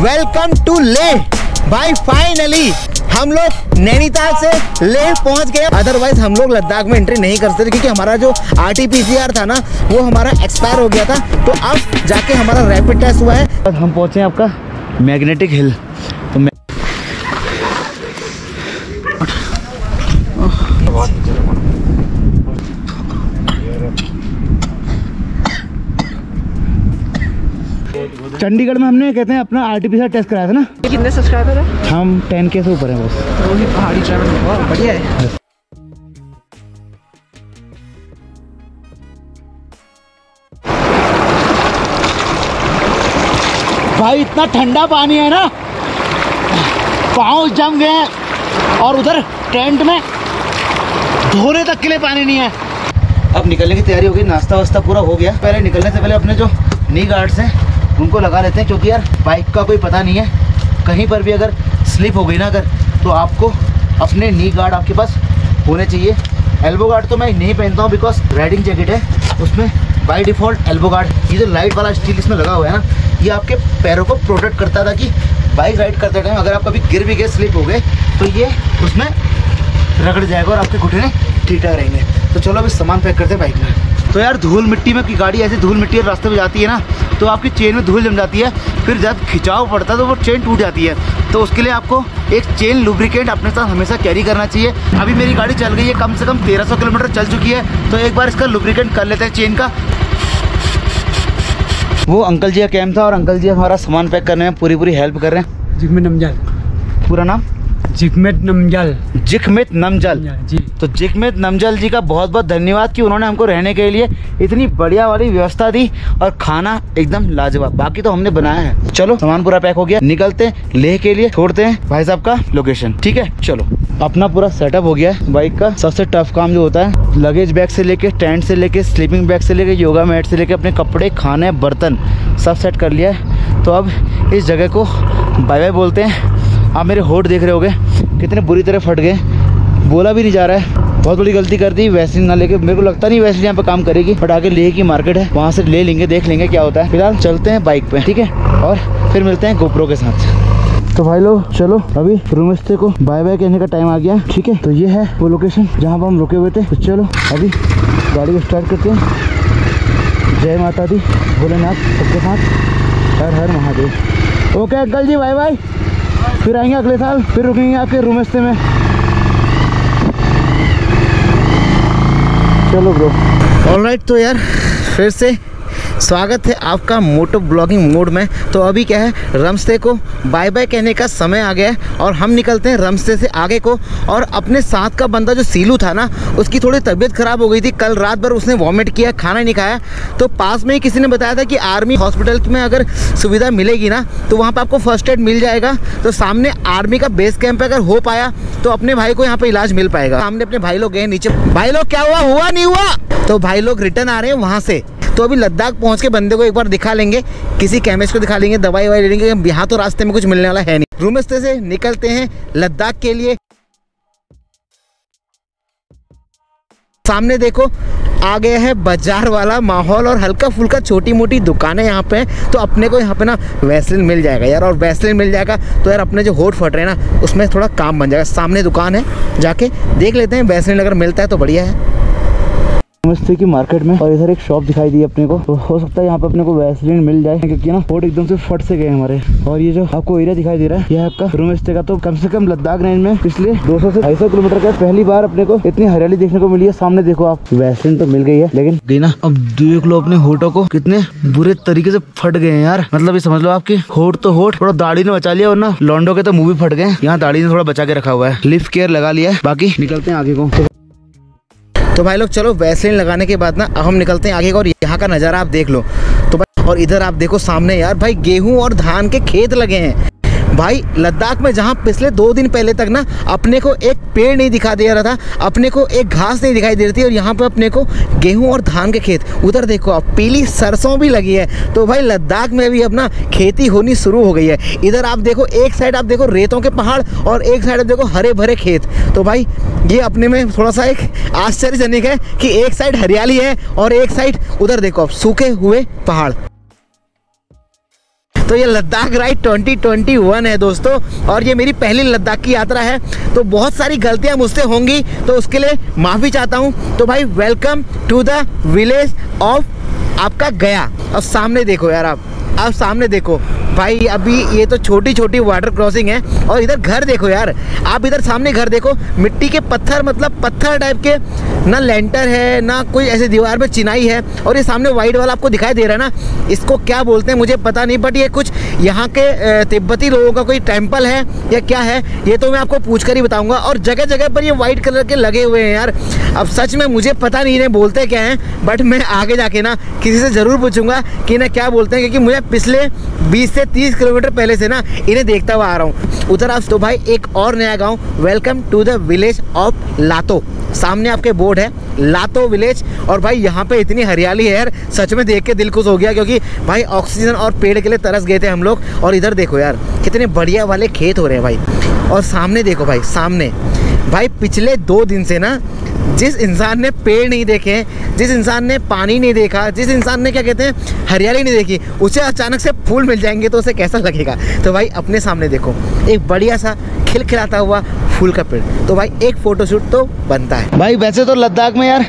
Welcome to Leh. भाई finally हम लोग नैनीताल से लेह पहुंच गए। अदरवाइज हम लोग लद्दाख में एंट्री नहीं करते थे क्योंकि हमारा जो RT-PCR था ना वो हमारा एक्सपायर हो गया था। तो अब जाके हमारा रैपिड टेस्ट हुआ है और हम पहुंचे हैं आपका मैग्नेटिक हिल। तो चंडीगढ़ में हमने कहते हैं अपना RT-PCR टेस्ट कराया था ना। कितने सब्सक्राइबर है? हम 10K से ऊपर हैं बस। पहाड़ी ट्रैवल बढ़िया है। भाई इतना ठंडा पानी है ना, पाँव जम गए हैं और उधर टेंट में धोने तक के लिए पानी नहीं है। अब निकलने की तैयारी हो गई, नाश्ता वास्ता पूरा हो गया। पहले निकलने से पहले अपने जो नी गार्ड्स हैं उनको लगा लेते हैं क्योंकि यार बाइक का कोई पता नहीं है, कहीं पर भी अगर स्लिप हो गई ना अगर तो आपको अपने नी गार्ड आपके पास होने चाहिए। एल्बो गार्ड तो मैं नहीं पहनता हूँ बिकॉज राइडिंग जैकेट है, उसमें बाय डिफ़ॉल्ट एल्बो गार्ड, ये जो लाइट वाला स्टील इसमें लगा हुआ है ना, ये आपके पैरों को प्रोटेक्ट करता था कि बाइक राइड करते टाइम अगर आप कभी गिर भी गए, स्लिप हो गए तो ये उसमें रगड़ जाएगा और आपके घुटने ठीठा रहेंगे। तो चलो अभी सामान पैक करते हैं बाइक में। तो यार धूल मिट्टी में की गाड़ी ऐसी धूल मिट्टी रास्ते में जाती है ना तो आपकी चेन में धूल जम जाती है, फिर जब खिंचाव पड़ता है तो वो चेन टूट जाती है। तो उसके लिए आपको एक चेन लुब्रिकेंट अपने साथ हमेशा कैरी करना चाहिए। अभी मेरी गाड़ी चल गई है, कम से कम 1300 किलोमीटर चल चुकी है, तो एक बार इसका लुब्रिकेंट कर लेते हैं चेन का। वो अंकल जी का कैम्प था और अंकल जी हमारा सामान पैक करने में पूरी पूरी हेल्प कर रहे हैं। जिगमेत नामजल। पूरा नाम जिगमेत नामजल। जिगमेत नामजल जी। तो जिगमेत नामजल जी का बहुत बहुत धन्यवाद कि उन्होंने हमको रहने के लिए इतनी बढ़िया वाली व्यवस्था दी और खाना एकदम लाजवाब, बाकी तो हमने बनाया है। चलो सामान पूरा पैक हो गया, निकलते हैं लेह के लिए, छोड़ते हैं भाई साहब का लोकेशन। ठीक है चलो, अपना पूरा सेटअप हो गया है। बाइक का सबसे टफ काम जो होता है, लगेज बैग से लेके, टेंट से लेके, स्लीपिंग बैग से लेके, योगा मैट से लेके, अपने कपड़े, खाने, बर्तन सब सेट कर लिया है। तो अब इस जगह को बाय बाय बोलते हैं। आप मेरे होठ देख रहे होगे कितने बुरी तरह फट गए, बोला भी नहीं जा रहा है। बहुत बड़ी गलती कर दी वैसलीन ना लेके, मेरे को लगता नहीं वैसलीन यहाँ पे काम करेगी, बट आगे लेह की मार्केट है वहाँ से ले लेंगे, देख लेंगे क्या होता है। फिलहाल चलते हैं बाइक पे, ठीक है, और फिर मिलते हैं GoPro के साथ। तो भाई लोग चलो अभी रूमस्टे को बाय बाय कहने का टाइम आ गया, ठीक है। तो ये है वो लोकेशन जहाँ पर हम रुके हुए थे। तो चलो अभी गाड़ी को स्टार्ट करते हैं। जय माता दी, भोलेनाथ सबके साथ, हर हर Mahadev. Okay uncle ji bye bye, फिर आएंगे अगले साल, फिर रुकेंगे आपके रूमस्टे में। चलो ब्रो। ऑलराइट, तो यार फिर से स्वागत है आपका मोटो ब्लॉगिंग मोड में। तो अभी क्या है, रमस्ते को बाय बाय कहने का समय आ गया है और हम निकलते हैं रमस्ते से आगे को। और अपने साथ का बंदा जो सीलू था ना, उसकी थोड़ी तबीयत ख़राब हो गई थी, कल रात भर उसने वॉमिट किया, खाना नहीं खाया। तो पास में ही किसी ने बताया था कि आर्मी हॉस्पिटल में अगर सुविधा मिलेगी ना तो वहाँ पर आपको फर्स्ट एड मिल जाएगा। तो सामने आर्मी का बेस कैंप अगर हो पाया तो अपने भाई को यहाँ पर इलाज मिल पाएगा। सामने अपने भाई लोग गए नीचे, भाई लोग क्या हुआ, हुआ नहीं हुआ। तो भाई लोग रिटर्न आ रहे हैं वहाँ से। तो अभी लद्दाख पहुंच के बंदे को एक बार दिखा लेंगे, किसी केमिस्ट को दिखा लेंगे, दवाई ववाई ले लेंगे। यहाँ तो रास्ते में कुछ मिलने वाला है नहीं। रूमस्ते से निकलते हैं लद्दाख के लिए। सामने देखो आ गया है बाजार वाला माहौल और हल्का फुल्का छोटी मोटी दुकानें यहाँ पे हैं। तो अपने को यहाँ पे ना वैसलिन मिल जाएगा यार, और वैसलिन मिल जाएगा तो यार अपने जो होठ फट रहे हैं ना उसमें थोड़ा काम बन जाएगा। सामने दुकान है, जाके देख लेते हैं वैसलिन अगर मिलता है तो बढ़िया है। मस्ती की मार्केट में और इधर एक शॉप दिखाई दी अपने को, तो हो सकता है यहाँ पे अपने को वैसलीन मिल जाए क्योंकि ना होट एकदम से फट से गए हमारे। और ये जो आपको एरिया दिखाई दे रहा है, यह आपका रूम स्टे का। तो कम से कम लद्दाख रेंज में पिछले 200 से 250 किलोमीटर का पहली बार अपने को इतनी हरियाली देखने को मिली है। सामने देखो आप, वैसलीन तो मिल गई है लेकिन गई ना, अब देख लो अपने होठों को कितने बुरे तरीके से फट गए हैं यार। मतलब ये समझ लो आपकी होठ तो होठ, थोड़ा दाढ़ी ने बचा लिया और ना लॉन्डो के तो मुंह भी फट गए, यहाँ दाढ़ी ने थोड़ा बचा के रखा हुआ है, लिप केयर लगा लिया है। बाकी निकलते हैं आगे को। तो भाई लोग चलो वैसलीन लगाने के बाद ना अब हम निकलते हैं आगे का और यहाँ का नज़ारा आप देख लो। तो भाई और इधर आप देखो सामने यार भाई गेहूं और धान के खेत लगे हैं। भाई लद्दाख में जहाँ पिछले 2 दिन पहले तक ना अपने को एक पेड़ नहीं दिखा दे रहा था, अपने को एक घास नहीं दिखाई दे रही थी, और यहाँ पे अपने को गेहूं और धान के खेत, उधर देखो आप पीली सरसों भी लगी है। तो भाई लद्दाख में भी अपना खेती होनी शुरू हो गई है। इधर आप देखो, एक साइड आप देखो रेतों के पहाड़ और एक साइड आप देखो हरे भरे खेत। तो भाई ये अपने में थोड़ा सा एक आश्चर्यजनक है कि एक साइड हरियाली है और एक साइड उधर देखो आप सूखे हुए पहाड़। तो ये लद्दाख राइड 2021 है दोस्तों, और ये मेरी पहली लद्दाख की यात्रा है, तो बहुत सारी गलतियाँ मुझसे होंगी तो उसके लिए माफ़ी चाहता हूँ। तो भाई welcome to the village of आपका गया। अब सामने देखो यार, आप सामने देखो भाई, अभी ये तो छोटी छोटी वाटर क्रॉसिंग है, और इधर घर देखो यार, आप इधर सामने घर देखो, मिट्टी के पत्थर, मतलब पत्थर टाइप के, ना लेंटर है ना कोई ऐसे दीवार में चिनाई है। और ये सामने वाइट वाला आपको दिखाई दे रहा है ना, इसको क्या बोलते हैं मुझे पता नहीं, बट ये कुछ यहाँ के तिब्बती लोगों का कोई टेम्पल है या क्या है, ये तो मैं आपको पूछ कर ही बताऊँगा। और जगह जगह पर ये वाइट कलर के लगे हुए हैं यार, अब सच में मुझे पता नहीं इन्हें बोलते क्या हैं, बट मैं आगे जाके ना किसी से ज़रूर पूछूँगा कि इन्हें क्या बोलते हैं, क्योंकि मुझे पिछले 20 से 30 किलोमीटर पहले से ना इन्हें देखता हुआ आ रहा हूँ। उधर आप तो भाई एक और नया गांव, welcome to the village of Lato, सामने आपके बोर्ड है लातो विलेज। और भाई यहाँ पे इतनी हरियाली है यार, सच में देख के दिल खुश हो गया, क्योंकि भाई ऑक्सीजन और पेड़ के लिए तरस गए थे हम लोग। और इधर देखो यार कितने बढ़िया वाले खेत हो रहे हैं भाई, और सामने देखो भाई, सामने भाई पिछले 2 दिन से ना जिस इंसान ने पेड़ नहीं देखे, जिस इंसान ने पानी नहीं देखा, जिस इंसान ने क्या कहते हैं हरियाली नहीं देखी, उसे अचानक से फूल मिल जाएंगे तो उसे कैसा लगेगा। तो भाई अपने सामने देखो एक बढ़िया सा खिलखिलाता हुआ फूल का पेड़, तो भाई एक फ़ोटोशूट तो बनता है। भाई वैसे तो लद्दाख में यार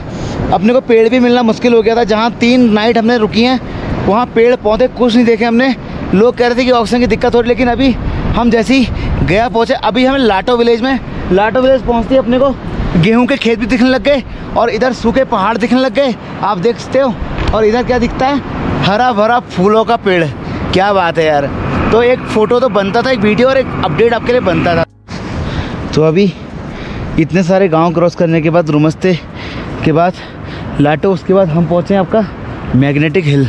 अपने को पेड़ भी मिलना मुश्किल हो गया था, जहाँ 3 नाइट हमने रुकी हैं वहाँ पेड़ पौधे कुछ नहीं देखे हमने, लोग कह रहे थे कि ऑक्सीजन की दिक्कत हो रही, लेकिन अभी हम जैसे ही गया पहुँचे, अभी हमें लाटो विलेज में, लाटो विलेज पहुँचती है अपने को गेहूं के खेत भी दिखने लग गए, और इधर सूखे पहाड़ दिखने लग गए आप देख सकते हो, और इधर क्या दिखता है हरा भरा फूलों का पेड़, क्या बात है यार। तो एक फ़ोटो तो बनता था, एक वीडियो और एक अपडेट आपके लिए बनता था। तो अभी इतने सारे गांव क्रॉस करने के बाद, रुमस्ते के बाद लाटो, उसके बाद हम पहुँचे आपका मैग्नेटिक हिल।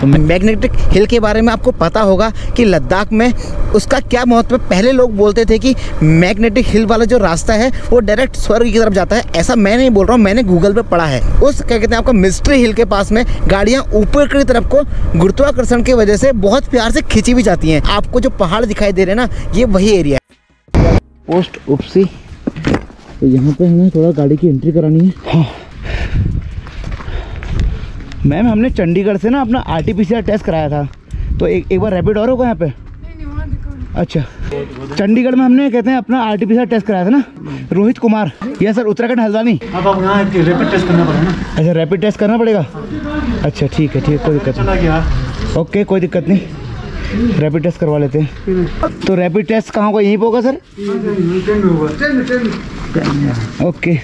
तो मैग्नेटिक हिल के बारे में आपको पता होगा कि लद्दाख में उसका क्या महत्व है। पहले लोग बोलते थे कि मैग्नेटिक हिल वाला जो रास्ता है वो डायरेक्ट स्वर्ग की तरफ जाता है, ऐसा मैं नहीं बोल रहा हूँ, मैंने गूगल पे पढ़ा है। उस क्या कहते हैं आपका मिस्ट्री हिल के पास में गाड़ियाँ ऊपर की तरफ को गुरुत्वाकर्षण की वजह से बहुत प्यार से खींची भी जाती हैं। आपको जो पहाड़ दिखाई दे रहे हैं ना, ये वही एरिया है पोस्ट उपसी। तो यहाँ पर हमें थोड़ा गाड़ी की एंट्री करानी है। हाँ मैम, हमने चंडीगढ़ से ना अपना आरटीपीसीआर टेस्ट कराया था, तो एक बार रैपिड और होगा यहाँ पे। अच्छा, चंडीगढ़ में हमने कहते हैं अपना आरटीपीसीआर टेस्ट कराया था ना, रोहित कुमार। यह सर उत्तराखंड हल्द्वानी। अब यहाँ रैपिड टेस्ट करना पड़ेगा ना। अच्छा, रैपिड टेस्ट करना पड़ेगा। अच्छा ठीक है, ठीक है, कोई दिक्कत नहीं। ओके, कोई दिक्कत नहीं, रैपिड टेस्ट करवा लेते हैं। तो रैपिड टेस्ट कहाँ होगा? यहीं पर होगा सर? ओके।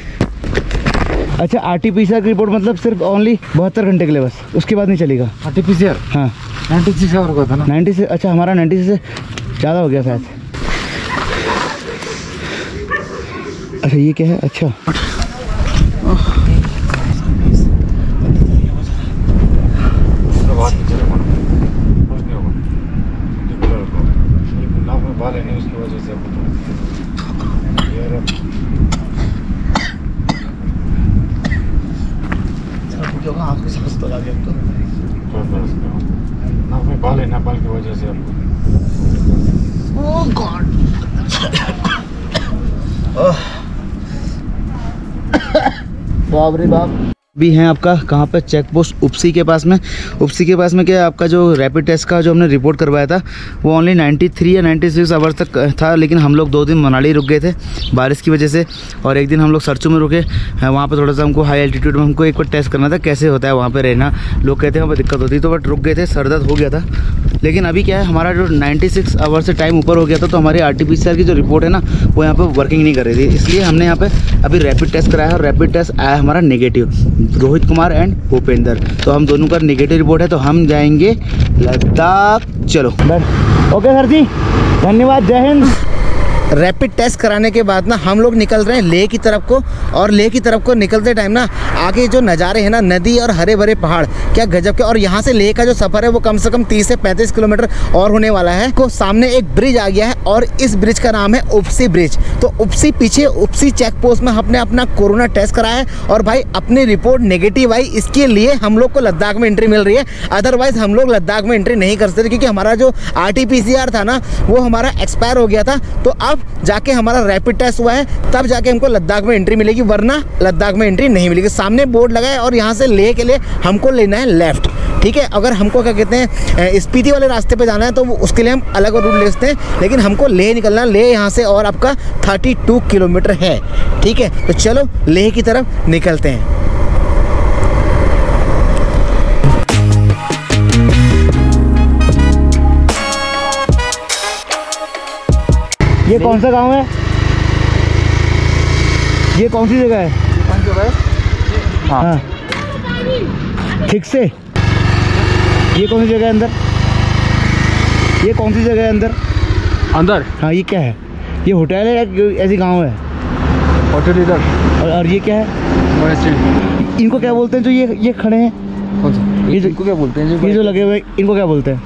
अच्छा, आरटीपीसीआर की रिपोर्ट मतलब सिर्फ ओनली 72 घंटे के लिए बस, उसके बाद नहीं चलेगा आरटीपीसीआर? हाँ, 96 आवर का था ना, 96। अच्छा, हमारा 96 से ज़्यादा हो गया शायद। अच्छा ये क्या है? अच्छा बाप भी हैं आपका कहाँ पे? चेक पोस्ट उपसी के पास में। उपसी के पास में क्या आपका जो रैपिड टेस्ट का जो हमने रिपोर्ट करवाया था वो ओनली 93 या 96 आवर्स तक था, लेकिन हम लोग 2 दिन मनाली रुक गए थे बारिश की वजह से, और 1 दिन हम लोग सरचू में रुके। वहाँ पे थोड़ा सा हमको हाई एल्टीट्यूड में हमको एक बार टेस्ट करना था कैसे होता है वहाँ पर रहना, लोग कहते हैं वहाँ पर दिक्कत होती है, तो बट रुक गए थे, सर दर्द हो गया था। लेकिन अभी क्या है, हमारा जो 96 आवर से टाइम ऊपर हो गया था, तो हमारी आरटीपीसीआर की जो रिपोर्ट है ना वो यहाँ पर वर्किंग नहीं कर रही थी, इसलिए हमने यहाँ पर अभी रैपिड टेस्ट कराया, और रैपिड टेस्ट आया हमारा नेगेटिव, रोहित कुमार एंड भूपेंद्र। तो हम दोनों का नेगेटिव रिपोर्ट है, तो हम जाएंगे लद्दाख। चलो ओके सर जी, धन्यवाद, जय हिंद। रैपिड टेस्ट कराने के बाद ना हम लोग निकल रहे हैं लेह की तरफ को, और लेह की तरफ को निकलते टाइम ना आगे जो नज़ारे हैं ना, नदी और हरे भरे पहाड़, क्या गजब के। और यहाँ से लेह का जो सफ़र है वो कम से कम 30 से 35 किलोमीटर और होने वाला है। को सामने एक ब्रिज आ गया है, और इस ब्रिज का नाम है उपसी ब्रिज। तो उपसी, पीछे उपसी चेक पोस्ट में हमने अपना कोरोना टेस्ट कराया है, और भाई अपनी रिपोर्ट नेगेटिव आई, इसके लिए हम लोग को लद्दाख में एंट्री मिल रही है। अदरवाइज़ हम लोग लद्दाख में एंट्री नहीं कर सकते, क्योंकि हमारा जो आरटीपीसीआर था ना वो हमारा एक्सपायर हो गया था, तो जाके हमारा रैपिड टेस्ट हुआ है तब जाके हमको लद्दाख में एंट्री मिलेगी, वरना लद्दाख में एंट्री नहीं मिलेगी। सामने बोर्ड लगा है, और यहाँ से लेह के लिए हमको लेना है लेफ्ट। ठीक है। अगर हमको क्या कहते हैं स्पीति वाले रास्ते पे जाना है तो उसके लिए हम अलग रूट ले सकते हैं, लेकिन हमको लेह निकलना, लेह यहाँ से और आपका 32 किलोमीटर है, ठीक है। तो चलो लेह की तरफ निकलते हैं। ये कौन सा गांव है, ये कौन सी जगह है? हाँ ठीक से, ये कौन सी जगह है अंदर, ये कौन सी जगह है अंदर अंदर? हाँ ये क्या है, ये होटल है या ऐसी गांव है? होटल इधर। और ये क्या है, इनको क्या बोलते हैं जो ये खड़े हैं, ये इनको क्या बोलते हैं जो ये जो लगे हुए, इनको क्या बोलते हैं?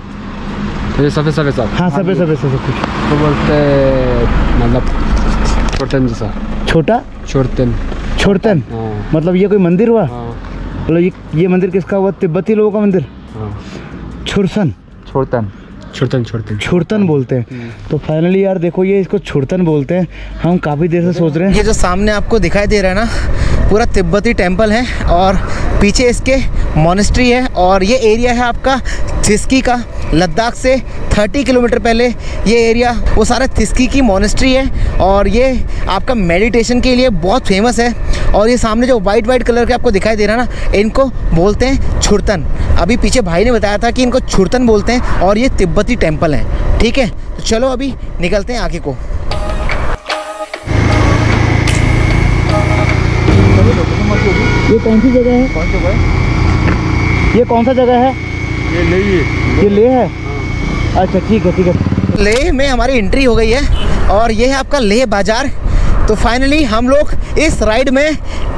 ये सफ़ेद सफ़ेद साहब। हाँ सफ़ेद सफ़ेद सब कुछ तो बोलते मतलब छोटन जैसा, छोटा छोटन, छोटन मतलब ये कोई मंदिर हुआ, मतलब ये मंदिर किसका हुआ? तिब्बती लोगों का मंदिर। छुरसन, छोटन, छोटन, छोटन, छोटन बोलते हैं। तो फाइनली यार देखो ये इसको छोटन बोलते हैं, हम काफ़ी देर से सोच रहे हैं। ये जो सामने आपको दिखाई दे रहा है ना पूरा तिब्बती टेम्पल है और पीछे इसके मॉनेस्ट्री है, और ये एरिया है आपका चिस्की का। लद्दाख से 30 किलोमीटर पहले ये एरिया वो सारा चिस्की की मॉनेस्ट्री है, और ये आपका मेडिटेशन के लिए बहुत फेमस है। और ये सामने जो वाइट वाइट कलर के आपको दिखाई दे रहा है ना, इनको बोलते हैं छुरतन। अभी पीछे भाई ने बताया था कि इनको छुरतन बोलते हैं, और ये तिब्बती टेम्पल है, ठीक है। तो चलो अभी निकलते हैं आगे को। ये कौन सी जगह है, कौन सा है, ये कौन सा जगह है? ये ले है, ये ले है। अच्छा ठीक है, ठीक है। लेह में हमारी एंट्री हो गई है, और ये है आपका लेह बाज़ार। तो फाइनली हम लोग इस राइड में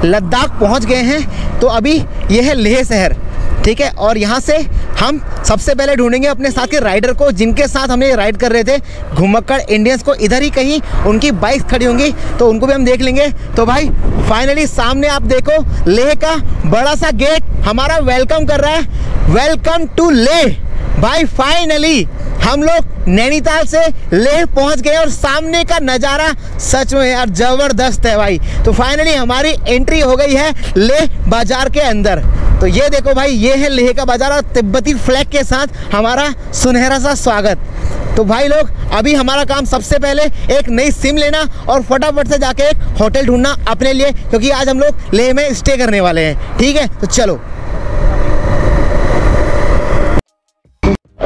लद्दाख पहुंच गए हैं। तो अभी ये है लेह शहर, ठीक है। और यहाँ से हम सबसे पहले ढूंढेंगे अपने साथ के राइडर को, जिनके साथ हम ये राइड कर रहे थे घुमक्कड़ इंडियंस को। इधर ही कहीं उनकी बाइक खड़ी होंगी तो उनको भी हम देख लेंगे। तो भाई फाइनली सामने आप देखो लेह का बड़ा सा गेट हमारा वेलकम कर रहा है, वेलकम टू लेह। भाई फाइनली हम लोग नैनीताल से लेह पहुंच गए, और सामने का नज़ारा सच में यार ज़बरदस्त है भाई। तो फाइनली हमारी एंट्री हो गई है लेह बाज़ार के अंदर। तो ये देखो भाई, ये है लेह का बाज़ार, और तिब्बती फ्लैग के साथ हमारा सुनहरा सा स्वागत। तो भाई लोग अभी हमारा काम सबसे पहले एक नई सिम लेना और फटाफट से जाके एक होटल ढूंढना अपने लिए, क्योंकि आज हम लोग लेह में स्टे करने वाले हैं, ठीक है। तो चलो,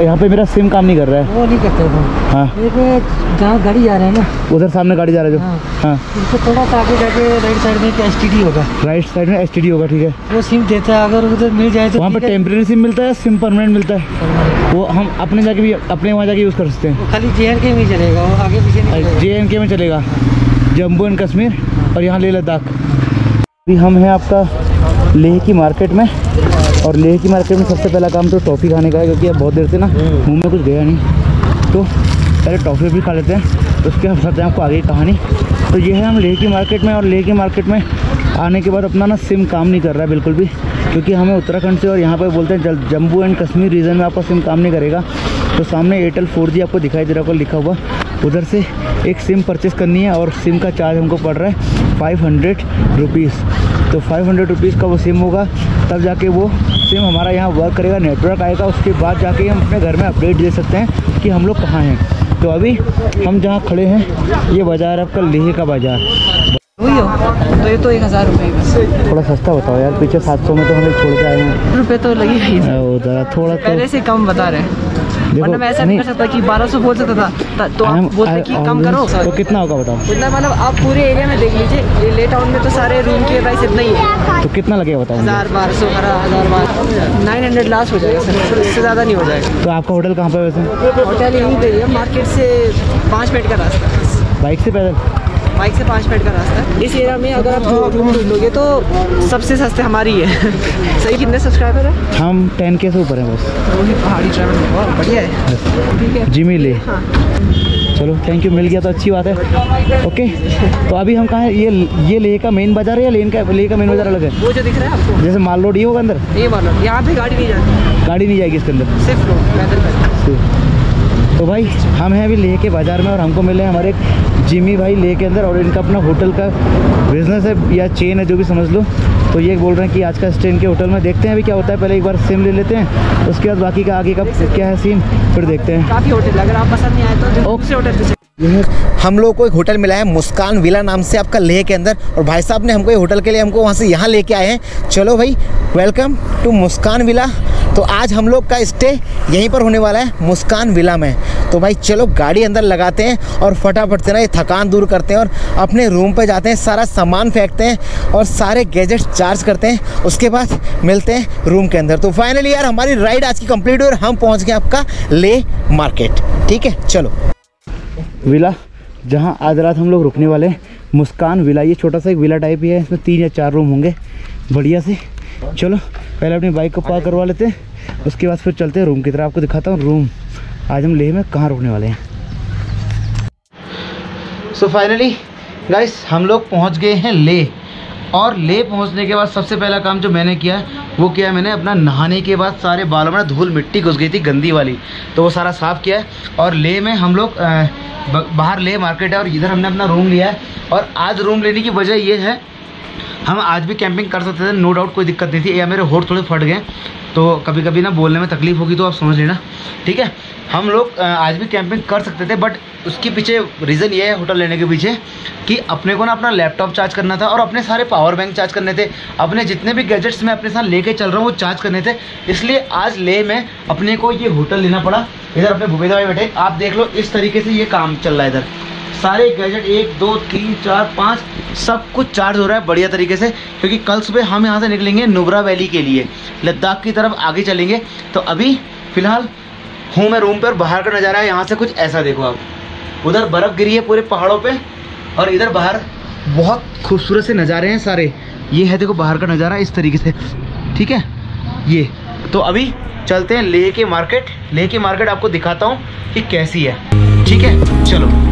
यहाँ पे मेरा सिम काम नहीं कर रहा है, वो नहीं करते हैं। हाँ जहाँ गाड़ी जा रहे हैं ना, उधर सामने गाड़ी जा रहा है जो। हाँ उसको थोड़ा सा आगे जाके राइट साइड में एसटीडी होगा, राइट साइड में एसटीडी होगा, ठीक है। वो सिम देता है, अगर उधर मिल जाए तो वहाँ पर टेम्प्रेरी सिम मिलता है, सिम परमानेंट मिलता है, वो हम अपने जाके भी अपने वहाँ जाके यूज़ कर सकते हैं। खाली JNK में चलेगा, वो आगे पीछे JNK में चलेगा, जम्मू एंड कश्मीर और यहाँ लेह लद्दाख। अभी हम हैं आपका लेह की मार्केट में, और लेह की मार्केट में सबसे पहला काम तो टॉफ़ी खाने का है, क्योंकि अब बहुत देर से ना मुंह में कुछ गया नहीं, तो पहले टॉफ़ी भी खा लेते हैं, उसके साथ आपको आगे कहानी। तो ये है हम लेह की मार्केट में, और लेह की मार्केट में आने के बाद अपना ना सिम काम नहीं कर रहा है बिल्कुल भी, क्योंकि हमें उत्तराखंड से और यहाँ पर बोलते हैं जम्मू एंड कश्मीर रीजन में आपका सिम काम नहीं करेगा। तो सामने एयरटेल 4G आपको दिखाई दे रहा होगा लिखा हुआ, उधर से एक सिम परचेस करनी है, और सिम का चार्ज हमको पड़ रहा है 500 रुपीज़। तो 500 रुपीज़ का वो सिम होगा, तब जाके वो सिम हमारा यहाँ वर्क करेगा, नेटवर्क आएगा, उसके बाद जाके हम अपने घर में अपडेट दे सकते हैं कि हम लोग कहाँ हैं। तो अभी हम जहाँ खड़े हैं ये बाज़ार आपका लेह का बाज़ार। तो ये तो 1000 रुपये, थोड़ा सस्ता बताओ यार, पीछे 700 में तो हमें छोड़ के आए हैं, रुपये तो लगी थोड़ा, पहले से कम बता रहे हैं। मतलब ऐसा नहीं कर सकता कि 1200 बोल सकता था, तो आप बोलते कि कम करो। तो कितना होगा बताओ? कितना मतलब आप पूरे एरिया में देख लीजिए, लेह टाउन में तो सारे रूम के प्राइस इतना ही है। तो कितना लगेगा बताओ? 1200 हरा 900 लास्ट हो जाएगा सर, इससे ज़्यादा नहीं हो जाएगा। तो आपका होटल कहाँ पर वैसे? होटल यहीं पर है, मार्केट से 5 मिनट का रास्ता है, बाइक से पैदल, बाइक से 5 मिनट का रास्ता है। इस एरिया में अगर आप रूम लोगे तो सबसे सस्ते हमारी है। सही कितने सब्सक्राइबर है? हम 10K से ऊपर हैं बस। रोहित पहाड़ी ट्रैवल बहुत बढ़िया है, ठीक है जिमी ले। हाँ। चलो थैंक यू, मिल गया तो अच्छी बात है। ओके तो अभी हम कहाँ हैं? ये लेह का मेन बाज़ार है या लेह का मेन बाज़ार अलग है? वो जो दिख रहा है आपको जैसे माल रोड, ये होगा अंदर, ये माल रोड। यहाँ पर गाड़ी नहीं जाएगी, इसके अंदर सिर्फ पैदल। तो भाई हम हैं अभी लेह के बाज़ार में और हमको मिले हमारे एक जिमी भाई लेह के अंदर, और इनका अपना होटल का बिजनेस है या चेन है जो भी समझ लो। तो ये बोल रहे हैं कि आज का स्टे इनके होटल में, देखते हैं अभी क्या होता है। पहले एक बार सिम ले लेते हैं, उसके बाद बाकी का आगे का क्या है सीन फिर देखते हैं। काफ़ी होटल अगर आप पसंद नहीं आए तो ओके होटल। हम लोग को एक होटल मिला है मुस्कान विला नाम से आपका लेह के अंदर, और भाई साहब ने हमको ये होटल के लिए हमको वहाँ से यहाँ लेके आए हैं। चलो भाई, वेलकम टू मुस्कान विला। तो आज हम लोग का स्टे यहीं पर होने वाला है मुस्कान विला में। तो भाई चलो गाड़ी अंदर लगाते हैं और फटाफट से ना ये थकान दूर करते हैं और अपने रूम पे जाते हैं, सारा सामान फेंकते हैं और सारे गैजेट्स चार्ज करते हैं, उसके बाद मिलते हैं रूम के अंदर। तो फाइनली यार हमारी राइड आज की कंप्लीट हुई और हम पहुँच गए आपका लेह मार्केट। ठीक है, चलो विला जहां आज रात हम लोग रुकने वाले हैं, मुस्कान विला। ये छोटा सा एक विला टाइप ही है, इसमें 3 या 4 रूम होंगे बढ़िया से। चलो पहले अपनी बाइक को पार्क करवा लेते हैं, उसके बाद फिर चलते हैं रूम की तरफ। आपको दिखाता हूँ रूम आज हम लेह में कहाँ रुकने वाले हैं। सो फाइनली गाइस हम लोग पहुँच गए हैं लेह, और लेह पहुंचने के बाद सबसे पहला काम जो मैंने किया वो किया मैंने अपना नहाने के बाद सारे बालों में धूल मिट्टी घुस गई थी गंदी वाली, तो वो सारा साफ़ किया है। और लेह में हम लोग बाहर लेह मार्केट है और इधर हमने अपना रूम लिया है। और आज रूम लेने की वजह ये है, हम आज भी कैंपिंग कर सकते थे, नो डाउट, कोई दिक्कत नहीं थी। या मेरे होंठ थोड़े फट गए तो कभी कभी ना बोलने में तकलीफ़ होगी तो आप समझ लेना, ठीक है। हम लोग आज भी कैंपिंग कर सकते थे, बट उसके पीछे रीज़न ये है होटल लेने के पीछे कि अपने को ना अपना लैपटॉप चार्ज करना था और अपने सारे पावर बैंक चार्ज करने थे, अपने जितने भी गैजेट्स मैं अपने साथ लेके चल रहा हूँ वो चार्ज करने थे। इसलिए आज लेह में अपने को ये होटल लेना पड़ा। इधर अपने भूपेंद्र भाई बैठे, आप देख लो इस तरीके से ये काम चल रहा है। इधर सारे गैजेट 1 2 3 4 5 सब कुछ चार्ज हो रहा है बढ़िया तरीके से, क्योंकि कल सुबह हम यहाँ से निकलेंगे नुब्रा वैली के लिए, लद्दाख की तरफ आगे चलेंगे। तो अभी फ़िलहाल हूँ मैं रूम पर, बाहर का नज़ारा है यहाँ से कुछ ऐसा, देखो आप उधर बर्फ़ गिरी है पूरे पहाड़ों पे, और इधर बाहर बहुत खूबसूरत से नज़ारे हैं सारे। ये है देखो बाहर का नज़ारा इस तरीके से, ठीक है ये। तो अभी चलते हैं लेह के मार्केट आपको दिखाता हूँ कि कैसी है, ठीक है चलो।